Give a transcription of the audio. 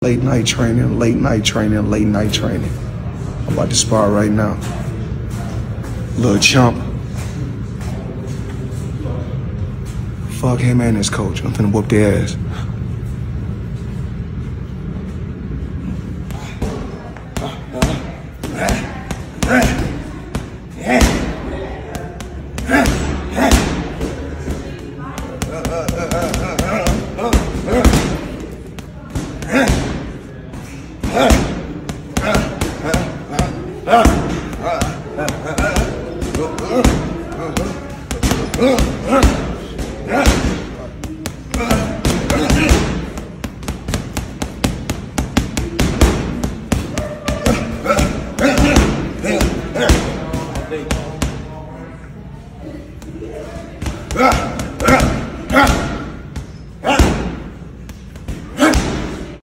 Late night training, late night training, late night training. I'm about to spar right now. Little chump. Fuck him and his coach. I'm finna whoop their ass. Hey!